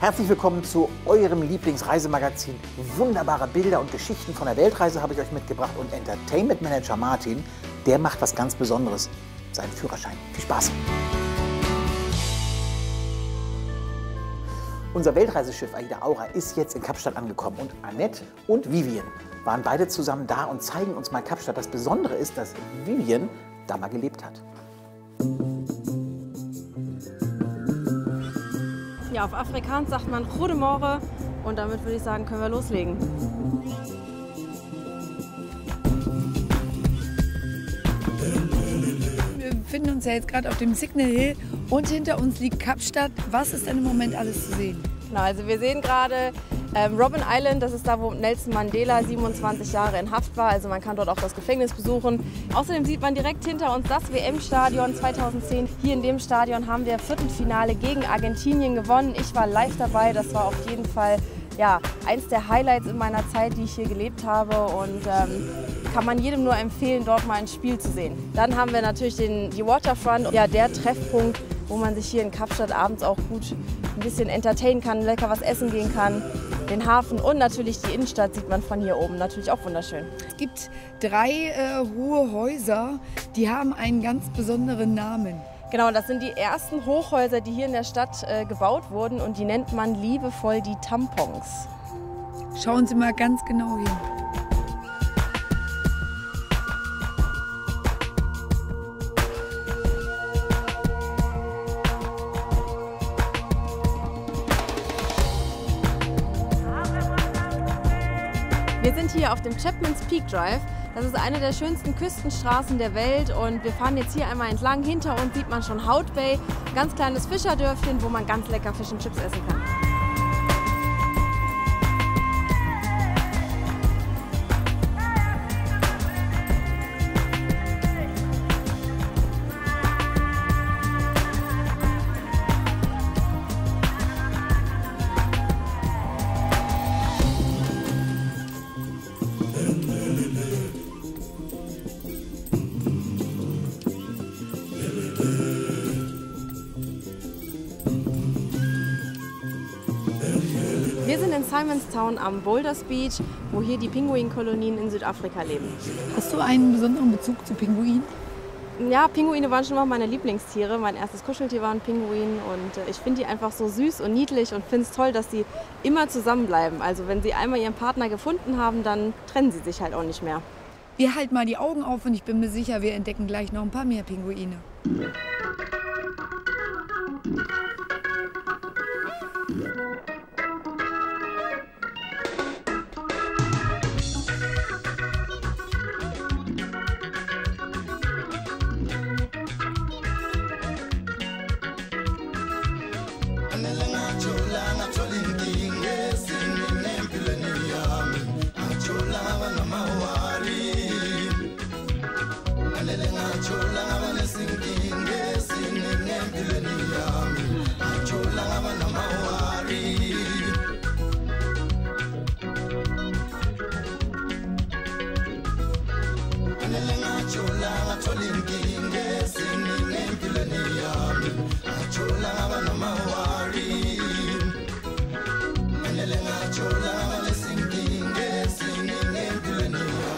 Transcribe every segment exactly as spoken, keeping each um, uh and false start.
Herzlich willkommen zu eurem Lieblingsreisemagazin. Wunderbare Bilder und Geschichten von der Weltreise habe ich euch mitgebracht. Und Entertainment Manager Martin, der macht was ganz Besonderes. Seinen Führerschein. Viel Spaß! Unser Weltreiseschiff AIDA Aura ist jetzt in Kapstadt angekommen und Annette und Vivian waren beide zusammen da und zeigen uns mal Kapstadt. Das Besondere ist, dass Vivian da mal gelebt hat. Ja, auf Afrikaans sagt man Gute Morgen und damit würde ich sagen, können wir loslegen. Wir befinden uns ja jetzt gerade auf dem Signal Hill und hinter uns liegt Kapstadt. Was ist denn im Moment alles zu sehen? Na, also wir sehen gerade ähm, Robben Island, das ist da, wo Nelson Mandela siebenundzwanzig Jahre in Haft war. Also man kann dort auch das Gefängnis besuchen. Außerdem sieht man direkt hinter uns das W M-Stadion zweitausendzehn. Hier in dem Stadion haben wir Viertelfinale gegen Argentinien gewonnen. Ich war live dabei, das war auf jeden Fall ja, eins der Highlights in meiner Zeit, die ich hier gelebt habe. Und ähm, kann man jedem nur empfehlen, dort mal ein Spiel zu sehen. Dann haben wir natürlich den, die Waterfront, ja, der Treffpunkt, wo man sich hier in Kapstadt abends auch gut ein bisschen entertainen kann, lecker was essen gehen kann. Den Hafen und natürlich die Innenstadt sieht man von hier oben, natürlich auch wunderschön. Es gibt drei äh, hohe Häuser, die haben einen ganz besonderen Namen. Genau, das sind die ersten Hochhäuser, die hier in der Stadt äh, gebaut wurden und die nennt man liebevoll die Tampons. Schauen Sie mal ganz genau hin. Wir sind hier auf dem Chapman's Peak Drive. Das ist eine der schönsten Küstenstraßen der Welt und wir fahren jetzt hier einmal entlang. Hinter uns sieht man schon Hout Bay, ein ganz kleines Fischerdörfchen, wo man ganz lecker Fish and Chips essen kann. Wir sind in Simonstown am Boulders Beach, wo hier die Pinguinkolonien in Südafrika leben. Hast du einen besonderen Bezug zu Pinguinen? Ja, Pinguine waren schon mal meine Lieblingstiere. Mein erstes Kuscheltier war ein Pinguin und ich finde die einfach so süß und niedlich und finde es toll, dass sie immer zusammenbleiben. Also wenn sie einmal ihren Partner gefunden haben, dann trennen sie sich halt auch nicht mehr. Wir halten mal die Augen auf und ich bin mir sicher, wir entdecken gleich noch ein paar mehr Pinguine.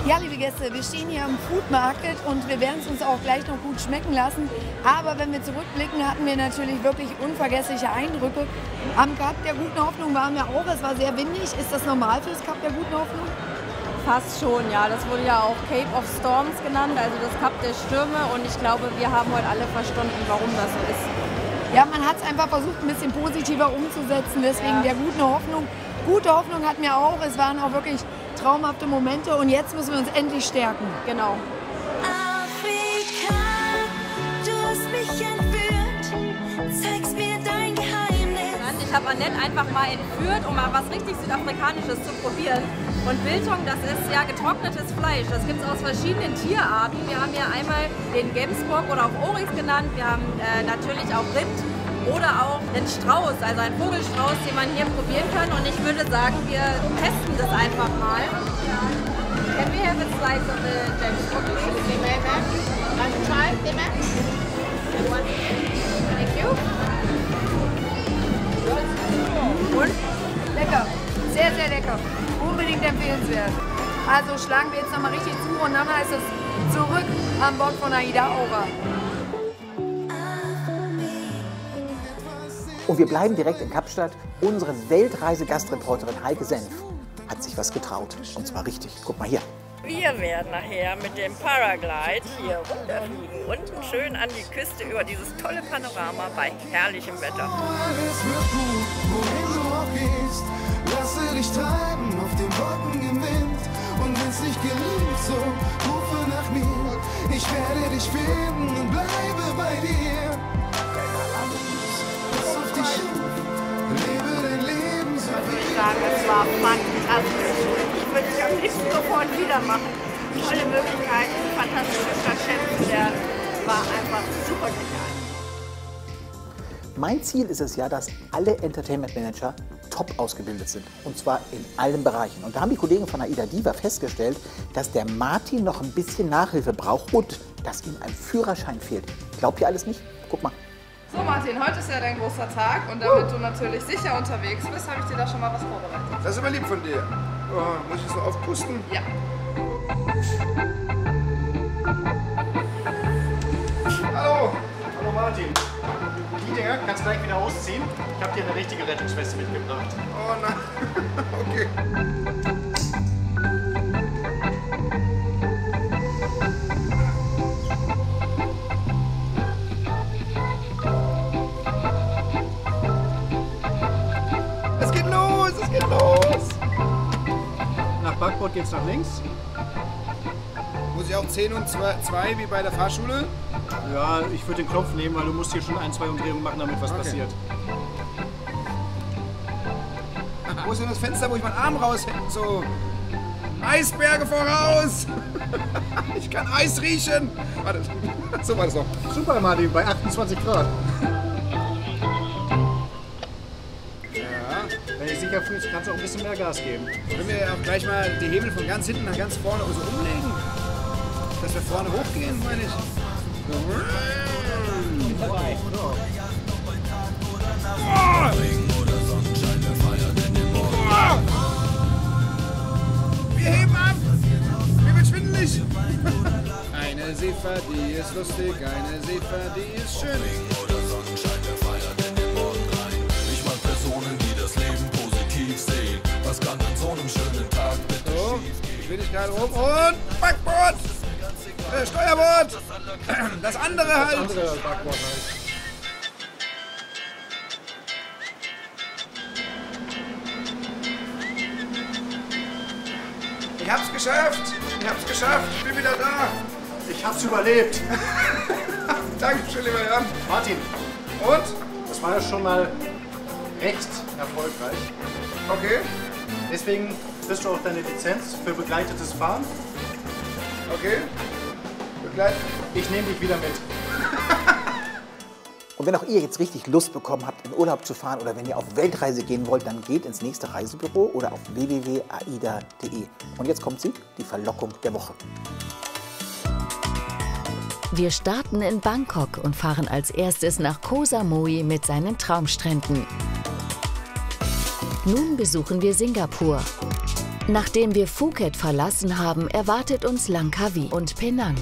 Ja, liebe Gäste, wir stehen hier am Food Market und wir werden es uns auch gleich noch gut schmecken lassen. Aber wenn wir zurückblicken, hatten wir natürlich wirklich unvergessliche Eindrücke. Am Kap der Guten Hoffnung waren wir auch, es war sehr windig. Ist das normal für das Kap der Guten Hoffnung? Fast schon, ja. Das wurde ja auch Cape of Storms genannt, also das Kap der Stürme. Und ich glaube, wir haben heute alle verstanden, warum das so ist. Ja, man hat es einfach versucht, ein bisschen positiver umzusetzen, deswegen ja. Der Guten Hoffnung. Gute Hoffnung hatten wir auch, es waren auch wirklich traumhafte Momente und jetzt müssen wir uns endlich stärken. Genau. Afrika, du hast mich entführt, zeigst mir dein Geheimnis. Ich habe Annette einfach mal entführt, um mal was richtig Südafrikanisches zu probieren. Und Biltong, das ist ja getrocknetes Fleisch. Das gibt es aus verschiedenen Tierarten. Wir haben ja einmal den Gemsbock oder auch Oryx genannt. Wir haben äh, natürlich auch Rind. Oder auch einen Strauß, also einen Vogelstrauß, den man hier probieren kann. Und ich würde sagen, wir testen das einfach mal. Can we have a slice of the Gemsbock? Thank you. sehr lecker. Unbedingt empfehlenswert. Also schlagen wir jetzt nochmal richtig zu und dann heißt es zurück an Bord von AIDA Aura. Und wir bleiben direkt in Kapstadt. Unsere Weltreise-Gastreporterin Heike Senf hat sich was getraut. Und zwar richtig. Guck mal hier. Wir werden nachher mit dem Paraglide hier runterfliegen und schön an die Küste über dieses tolle Panorama bei herrlichem Wetter. Alles wird gut, wohin du auch gehst, lasse dich treiben auf den Wolken im Wind. Und wenn's nicht gelingt, so rufe nach mir, ich werde dich finden und bleibe bei dir. Pass auf dich auf, lebe dein Leben so wie ich sage, es war fantastisch. Würde ich am liebsten sofort wieder machen. Tolle Möglichkeiten, fantastische Stadt schätzen lernen. War einfach super genial. Mein Ziel ist es ja, dass alle Entertainment Manager top ausgebildet sind. Und zwar in allen Bereichen. Und da haben die Kollegen von Aida Diva festgestellt, dass der Martin noch ein bisschen Nachhilfe braucht und dass ihm ein Führerschein fehlt. Glaubt ihr alles nicht? Guck mal. So Martin, heute ist ja dein großer Tag und damit uh. du natürlich sicher unterwegs bist, habe ich dir da schon mal was vorbereitet. Das ist immer lieb von dir. Oh, muss ich so aufpusten? Ja. Hallo! Hallo Martin! Die Dinger kannst du gleich wieder ausziehen. Ich habe dir eine richtige Rettungsweste mitgebracht. Oh nein! Okay. Es geht los! Es geht los! Nach Backbord geht's nach links. Muss ich auch zehn und zwei wie bei der Fahrschule? Ja, ich würde den Knopf nehmen, weil du musst hier schon ein, zwei Umdrehungen machen, damit was okay. passiert. Wo ist denn das Fenster, wo ich meinen Arm raushänge? So, Eisberge voraus! Ich kann Eis riechen! Warte, so war das noch. Super, Martin, bei achtundzwanzig Grad. Fühlst, kannst du auch ein bisschen mehr Gas geben. Können wir auch gleich mal die Hebel von ganz hinten nach ganz vorne so umlegen? Dass wir vorne hochgehen, meine ich. Wir heben ab! Mir wird schwindelig! Eine Seefahrt, die ist lustig, eine Seefahrt, die ist schön. Ich mag Personen, die das Leben sehen. Was kann an so einem schönen Tag bitte so, Geschwindigkeit oben und Backbord! Äh, Steuerbord! Das andere das halt! Andere halt. Ich hab's geschafft! Ich hab's geschafft! Ich bin wieder da! Ich hab's überlebt! Dankeschön, lieber Jan! Martin! Und? Das war ja schon mal recht erfolgreich. Okay. Deswegen kriegst du auch deine Lizenz für begleitetes Fahren. Okay. Begleitet. Ich nehme dich wieder mit. Und wenn auch ihr jetzt richtig Lust bekommen habt, in Urlaub zu fahren oder wenn ihr auf Weltreise gehen wollt, dann geht ins nächste Reisebüro oder auf w w w punkt aida punkt de. Und jetzt kommt sie, die Verlockung der Woche. Wir starten in Bangkok und fahren als erstes nach Koh Samui mit seinen Traumstränden. Nun besuchen wir Singapur. Nachdem wir Phuket verlassen haben, erwartet uns Langkawi und Penang.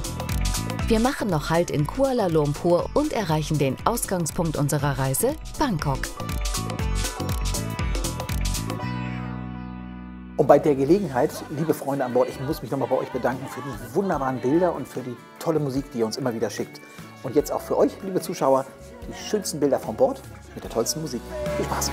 Wir machen noch Halt in Kuala Lumpur und erreichen den Ausgangspunkt unserer Reise, Bangkok. Und bei der Gelegenheit, liebe Freunde an Bord, ich muss mich nochmal bei euch bedanken für die wunderbaren Bilder und für die tolle Musik, die ihr uns immer wieder schickt. Und jetzt auch für euch, liebe Zuschauer, die schönsten Bilder von Bord mit der tollsten Musik. Viel Spaß!